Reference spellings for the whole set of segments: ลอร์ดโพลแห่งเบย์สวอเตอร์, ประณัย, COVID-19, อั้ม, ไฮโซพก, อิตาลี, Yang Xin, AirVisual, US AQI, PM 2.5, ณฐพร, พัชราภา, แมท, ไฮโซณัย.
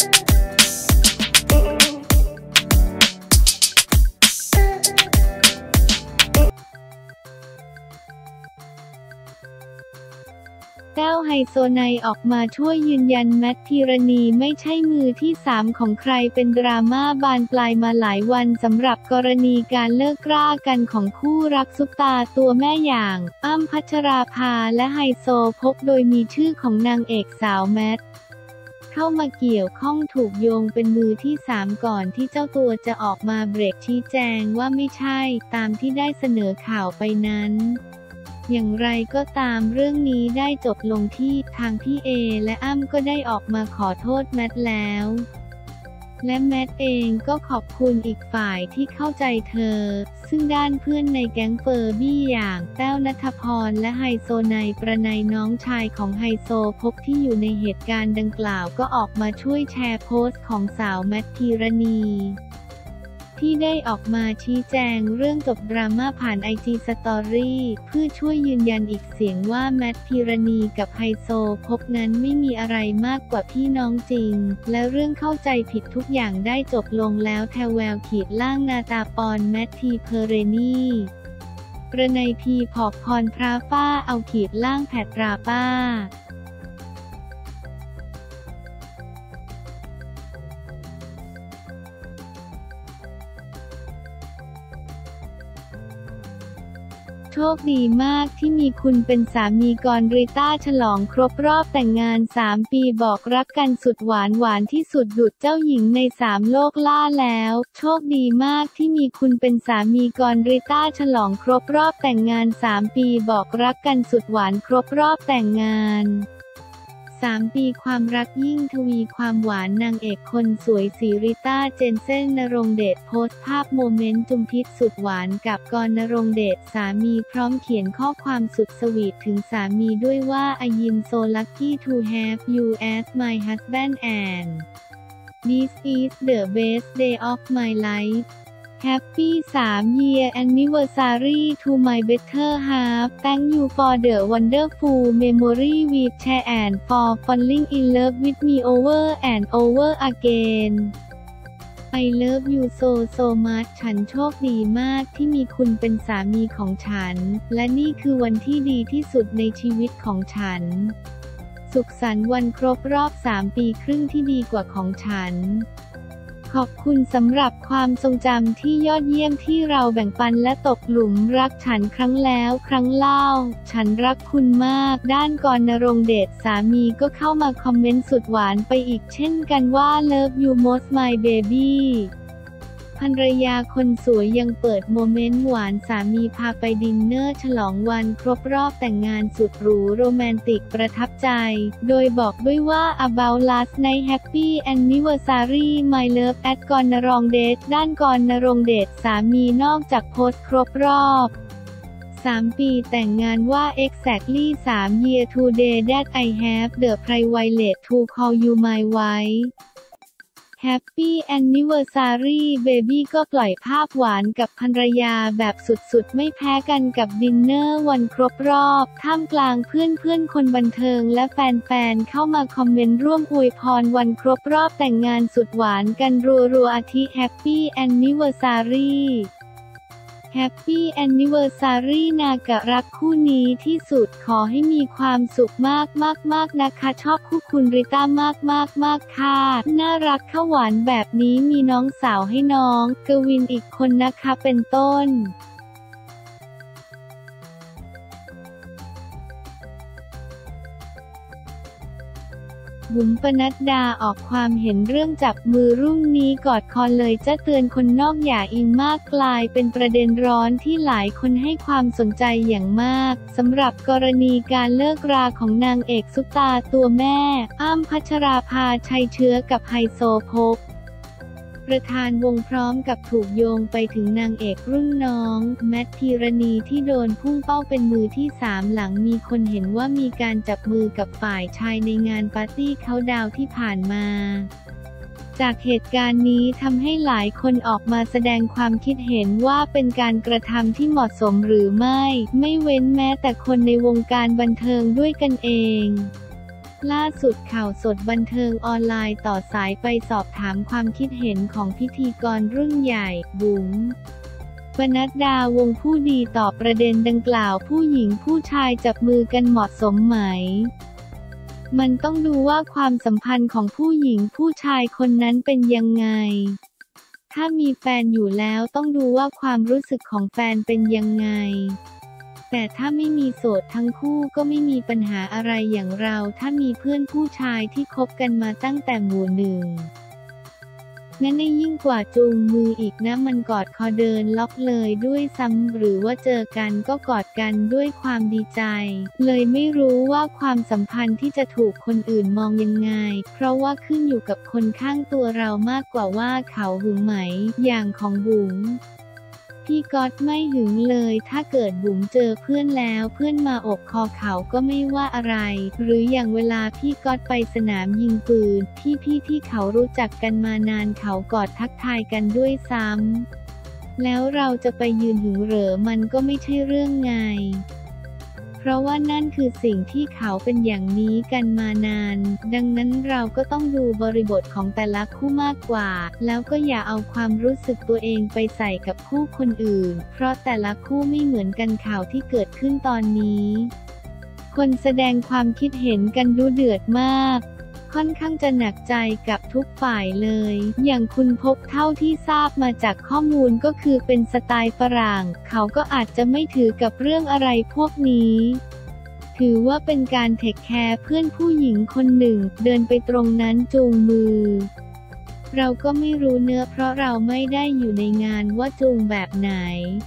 แก้วไฮโซไนออกมาช่วยยืนยันแมทพิรณีไม่ใช่มือที่3ของใครเป็นดราม่าบานปลายมาหลายวันสำหรับกรณีการเลิกรากันของคู่รักซุปตาตัวแม่อย่างอ้ำพัชราภาและไฮโซพกโดยมีชื่อของนางเอกสาวแมทเข้ามาเกี่ยวข้องถูกโยงเป็นมือที่3ก่อนที่เจ้าตัวจะออกมาเบรกชี้แจงว่าไม่ใช่ตามที่ได้เสนอข่าวไปนั้นอย่างไรก็ตามเรื่องนี้ได้จบลงที่ทางพี่เอและอ้ำก็ได้ออกมาขอโทษแมทแล้วและแมทเองก็ขอบคุณอีกฝ่ายที่เข้าใจเธอซึ่งด้านเพื่อนในแก๊งเฟอร์บี้อย่างแต้วณัฐพรและไฮโซไนประนัยน้องชายของไฮโซพกที่อยู่ในเหตุการณ์ดังกล่าวก็ออกมาช่วยแชร์โพสต์ของสาวแมทพิรณีที่ได้ออกมาชี้แจงเรื่องจบดราม่าผ่าน IG Story เพื่อช่วยยืนยันอีกเสียงว่าแมทพิรณีกับไฮโซพบนั้นไม่มีอะไรมากกว่าพี่น้องจริงและเรื่องเข้าใจผิดทุกอย่างได้จบลงแล้วแทวแววขีดล่างนาตาปอนแมทพิรณีประนัยพีผอกพรพระฟ้าเอาขีดล่างแผดราป้าโชคดีมากที่มีคุณเป็นสามีกรริต้าฉลองครบรอบแต่งงาน3ปีบอกรักกันสุดหวานหวานที่สุดดุจเจ้าหญิงใน3โลกล่าแล้วโชคดีมากที่มีคุณเป็นสามีกรริต้าฉลองครบรอบแต่งงาน3ปีบอกรักกันสุดหวานครบรอบแต่งงาน3 ปีความรักยิ่งทวีความหวานนางเอกคนสวยศรีริต้าเจนเซนณรงค์เดชโพสต์ภาพโมเมนต์จุมพิษสุดหวานกับกรณรงค์เดชสามีพร้อมเขียนข้อความสุดสวีทถึงสามีด้วยว่า I am so lucky to have you as my husband and this is the best day of my life Happy 3-year anniversary to my better half. Thank you for the wonderful memory we've shared and for falling in love with me over and over again. I love you so much. ฉันโชคดีมากที่มีคุณเป็นสามีของฉันและนี่คือวันที่ดีที่สุดในชีวิตของฉันสุขสันต์วันครบรอบ3ปีครึ่งที่ดีกว่าของฉันขอบคุณสำหรับความทรงจำที่ยอดเยี่ยมที่เราแบ่งปันและตกหลุมรักฉันครั้งแล้วครั้งเล่าฉันรักคุณมากด้านกรณรงค์เดชสามีก็เข้ามาคอมเมนต์สุดหวานไปอีกเช่นกันว่า Love you most my baby ภรรยาคนสวยยังเปิดโมเมนต์หวานสามีพาไปดินเนอร์ฉลองวันครบรอบแต่งงานสุดหรูโรแมนติกประทับใจโดยบอกด้วยว่า About last night happy anniversary my love at กรณรงค์เดชด้านกรณรงค์เดชสามีนอกจากโพสต์ครบรอบ3ปีแต่งงานว่า exactly 3 year today that I have the privilege to call you my wife Happy Anniversary Baby ก็ปล่อยภาพหวานกับภรรยาแบบสุดๆไม่แพ้กันกับดินเนอร์วันครบรอบท่ามกลางเพื่อนๆคนบันเทิงและแฟนๆเข้ามาคอมเมนต์ร่วมอวยพรวันครบรอบแต่งงานสุดหวานกันรัวๆอาทิ Happy Anniversary Happy Anniversary นาการรักคู่นี้ที่สุดขอให้มีความสุขมากๆนะคะชอบคู่คุณริต้ามากๆค่ะน่ารักข้าวหวานแบบนี้มีน้องสาวให้น้องกวินอีกคนนะคะเป็นต้นบุ๋มปนัดดาออกความเห็นเรื่องจับมือรุ่นนี้กอดคอเลยจะเตือนคนนอกอย่าอิงมากกลายเป็นประเด็นร้อนที่หลายคนให้ความสนใจอย่างมากสำหรับกรณีการเลิกราของนางเอกซุปตาตัวแม่อ้ำพัชราภาชัยเชื้อกับไฮโซพกประธานวงพร้อมกับถูกโยงไปถึงนางเอกรุ่นน้องแมทพิรณีที่โดนพุ่งเป้าเป็นมือที่3หลังมีคนเห็นว่ามีการจับมือกับฝ่ายชายในงานปาร์ตี้เค้าดาวน์ที่ผ่านมาจากเหตุการณ์นี้ทำให้หลายคนออกมาแสดงความคิดเห็นว่าเป็นการกระทำที่เหมาะสมหรือไม่เว้นแม้แต่คนในวงการบันเทิงด้วยกันเอง ล่าสุดข่าวสดบันเทิงออนไลน์ต่อสายไปสอบถามความคิดเห็นของพิธีกรรุ่นใหญ่บุ๋มปนัดดาวงผู้ดีต่อประเด็นดังกล่าวผู้หญิงผู้ชายจับมือกันเหมาะสมไหมมันต้องดูว่าความสัมพันธ์ของผู้หญิงผู้ชายคนนั้นเป็นยังไงถ้ามีแฟนอยู่แล้วต้องดูว่าความรู้สึกของแฟนเป็นยังไงแต่ถ้าไม่มีโสดทั้งคู่ก็ไม่มีปัญหาอะไรอย่างเราถ้ามีเพื่อนผู้ชายที่คบกันมาตั้งแต่หมู่หนึ่งงั้นได้ยิ่งกว่าจูงมืออีกนะมันกอดคอเดินล็อกเลยด้วยซ้ำหรือว่าเจอกันก็กอดกันด้วยความดีใจเลยไม่รู้ว่าความสัมพันธ์ที่จะถูกคนอื่นมองยังไงเพราะว่าขึ้นอยู่กับคนข้างตัวเรามากกว่าว่าเขาหึงไหมอย่างของบุ๋มพี่ก๊อตไม่หึงเลยถ้าเกิดบุ๋มเจอเพื่อนแล้วเพื่อนมาอบคอเขาก็ไม่ว่าอะไรหรืออย่างเวลาพี่ก๊อตไปสนามยิงปืนพี่ที่เขารู้จักกันมานานเขากอดทักทายกันด้วยซ้ำแล้วเราจะไปยืนหึงเหรอมันก็ไม่ใช่เรื่องไงเพราะว่านั่นคือสิ่งที่เขาเป็นอย่างนี้กันมานานดังนั้นเราก็ต้องดูบริบทของแต่ละคู่มากกว่าแล้วก็อย่าเอาความรู้สึกตัวเองไปใส่กับคู่คนอื่นเพราะแต่ละคู่ไม่เหมือนกันข่าวที่เกิดขึ้นตอนนี้คนแสดงความคิดเห็นกันดูเดือดมากค่อนข้างจะหนักใจกับทุกฝ่ายเลยอย่างคุณพบเท่าที่ทราบมาจากข้อมูลก็คือเป็นสไตล์ฝรั่งเขาก็อาจจะไม่ถือกับเรื่องอะไรพวกนี้ถือว่าเป็นการเทคแคร์เพื่อนผู้หญิงคนหนึ่งเดินไปตรงนั้นจูงมือเราก็ไม่รู้เนื้อเพราะเราไม่ได้อยู่ในงานว่าจูงแบบไหน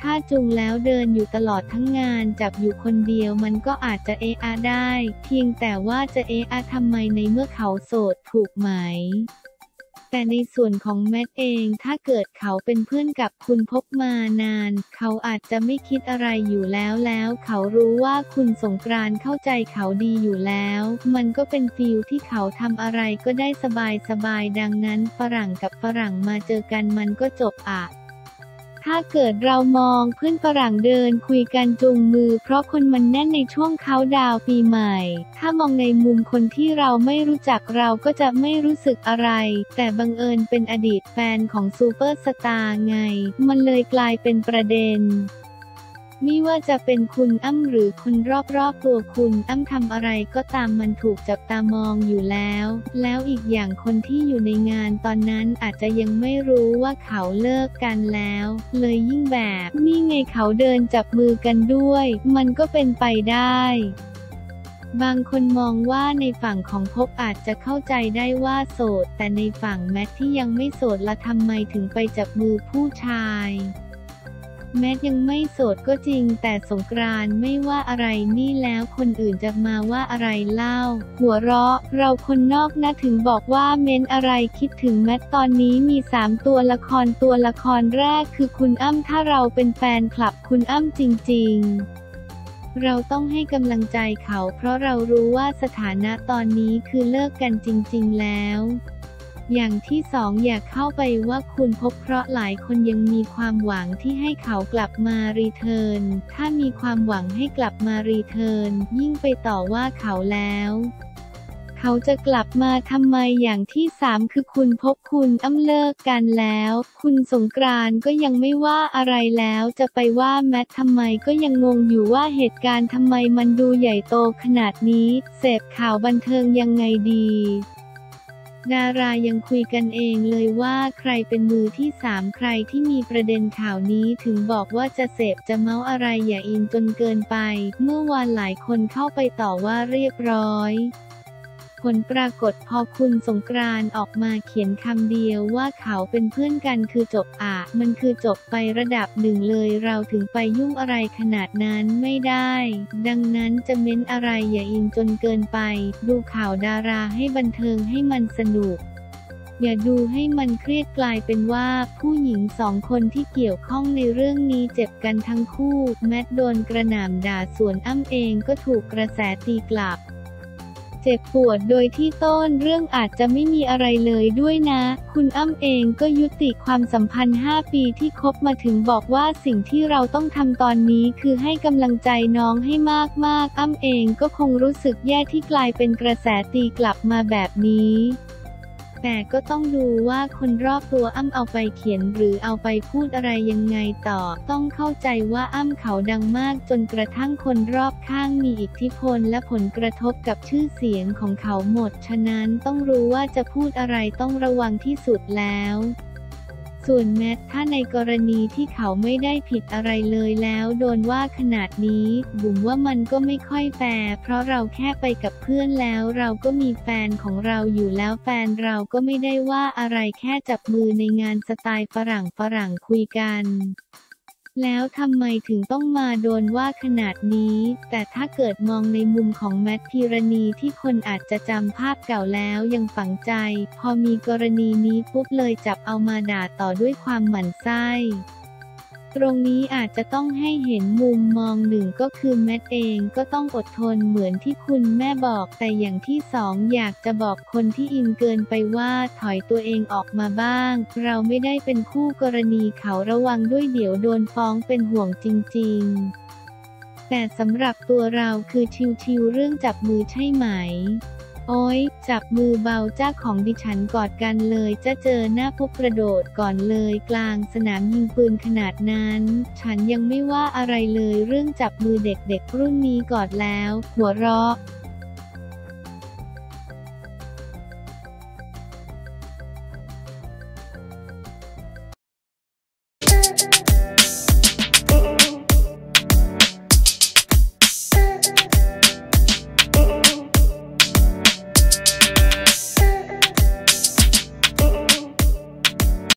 ถ้าจูงแล้วเดินอยู่ตลอดทั้งงานจับอยู่คนเดียวมันก็อาจจะเอะอะได้เพียงแต่ว่าจะเอะอะทำไมในเมื่อเขาโสดถูกไหมแต่ในส่วนของแมทเองถ้าเกิดเขาเป็นเพื่อนกับคุณพบมานานเขาอาจจะไม่คิดอะไรอยู่แล้วเขารู้ว่าคุณสงกรานต์เข้าใจเขาดีอยู่แล้วมันก็เป็นฟีลที่เขาทำอะไรก็ได้สบายดังนั้นฝรั่งกับฝรั่งมาเจอกันมันก็จบอ่ะถ้าเกิดเรามองเพื่อนฝรั่งเดินคุยกันจูงมือเพราะคนมันแน่นในช่วงเค้าดาวปีใหม่ถ้ามองในมุมคนที่เราไม่รู้จักเราก็จะไม่รู้สึกอะไรแต่บังเอิญเป็นอดีตแฟนของซูเปอร์สตาร์ไงมันเลยกลายเป็นประเด็นไม่ว่าจะเป็นคุณอ้ำหรือคนรอบๆตัวคุณอ้ำทำอะไรก็ตามมันถูกจับตามองอยู่แล้วอีกอย่างคนที่อยู่ในงานตอนนั้นอาจจะยังไม่รู้ว่าเขาเลิกกันแล้วเลยยิ่งแบบนี่ไงเขาเดินจับมือกันด้วยมันก็เป็นไปได้บางคนมองว่าในฝั่งของพบอาจจะเข้าใจได้ว่าโสดแต่ในฝั่งแมทที่ยังไม่โสดละทำไมถึงไปจับมือผู้ชายแม้ยังไม่โสดก็จริงแต่สงกรานต์ไม่ว่าอะไรนี่แล้วคนอื่นจะมาว่าอะไรเล่าหัวเราะเราคนนอกนะถึงบอกว่าเม้นอะไรคิดถึงแมทตอนนี้มี3ตัวละครแรกคือคุณอ้ำถ้าเราเป็นแฟนคลับคุณอ้ำจริงๆเราต้องให้กำลังใจเขาเพราะเรารู้ว่าสถานะตอนนี้คือเลิกกันจริงๆแล้วอย่างที่2อย่าเข้าไปว่าคุณพบเพราะหลายคนยังมีความหวังที่ให้เขากลับมารีเทิร์นถ้ามีความหวังให้กลับมารีเทิร์นยิ่งไปต่อว่าเขาแล้วเขาจะกลับมาทำไมอย่างที่3คือคุณพบคุณอ้ำเลิกกันแล้วคุณสงกรานต์ก็ยังไม่ว่าอะไรแล้วจะไปว่าแมททำไมก็ยังงงอยู่ว่าเหตุการณ์ทำไมมันดูใหญ่โตขนาดนี้เสพข่าวบันเทิงยังไงดีดารายังคุยกันเองเลยว่าใครเป็นมือที่3ใครที่มีประเด็นข่าวนี้ถึงบอกว่าจะเสพจะเมาอะไรอย่าอินจนเกินไปเมื่อวานหลายคนเข้าไปต่อว่าเรียบร้อยผลปรากฏพอคุณสงกรานต์ออกมาเขียนคำเดียวว่าเขาเป็นเพื่อนกันคือจบอ่ะมันคือจบไประดับหนึ่งเลยเราถึงไปยุ่งอะไรขนาดนั้นไม่ได้ดังนั้นจะเม้นอะไรอย่าอินจนเกินไปดูข่าวดาราให้บันเทิงให้มันสนุกอย่าดูให้มันเครียดกลายเป็นว่าผู้หญิง2 คนที่เกี่ยวข้องในเรื่องนี้เจ็บกันทั้งคู่แมทโดนกระหน่ำด่าส่วนอ้ำเองก็ถูกกระแสตีกลับ เจ็บปวดโดยที่ต้นเรื่องอาจจะไม่มีอะไรเลยด้วยนะคุณอ้ำเองก็ยุติความสัมพันธ์5ปีที่คบมาถึงบอกว่าสิ่งที่เราต้องทำตอนนี้คือให้กำลังใจน้องให้มากๆอ้ำเองก็คงรู้สึกแย่ที่กลายเป็นกระแสตีกลับมาแบบนี้แต่ก็ต้องดูว่าคนรอบตัวอ้ำเอาไปเขียนหรือเอาไปพูดอะไรยังไงต่อต้องเข้าใจว่าอ้ำเขาดังมากจนกระทั่งคนรอบข้างมีอิทธิพลและผลกระทบกับชื่อเสียงของเขาหมดฉะนั้นต้องรู้ว่าจะพูดอะไรต้องระวังที่สุดแล้วส่วนแมทถ้าในกรณีที่เขาไม่ได้ผิดอะไรเลยแล้วโดนว่าขนาดนี้บุ๋มว่ามันก็ไม่ค่อยแฟร์เพราะเราแค่ไปกับเพื่อนแล้วเราก็มีแฟนของเราอยู่แล้วแฟนเราก็ไม่ได้ว่าอะไรแค่จับมือในงานสไตล์ฝรั่งคุยกันแล้วทำไมถึงต้องมาโดนว่าขนาดนี้แต่ถ้าเกิดมองในมุมของแมทพีรณีที่คนอาจจะจำภาพเก่าแล้วยังฝังใจพอมีกรณีนี้ปุ๊บเลยจับเอามาด่าต่อด้วยความหมั่นไส้ตรงนี้อาจจะต้องให้เห็นมุมมองหนึ่งก็คือแมทเองก็ต้องอดทนเหมือนที่คุณแม่บอกแต่อย่างที่สองอยากจะบอกคนที่อินเกินไปว่าถอยตัวเองออกมาบ้างเราไม่ได้เป็นคู่กรณีเขาระวังด้วยเดี๋ยวโดนฟ้องเป็นห่วงจริงๆแต่สำหรับตัวเราคือชิวๆเรื่องจับมือใช่ไหมโอ๊ยจับมือเบาจ้าของดิฉันกอดกันเลยจะเจอหน้าพบกระโดดก่อนเลยกลางสนามยิงปืนขนาดนั้นฉันยังไม่ว่าอะไรเลยเรื่องจับมือเด็กๆรุ่นนี้กอดแล้วหัวเราะ